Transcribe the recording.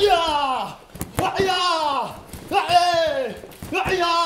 يا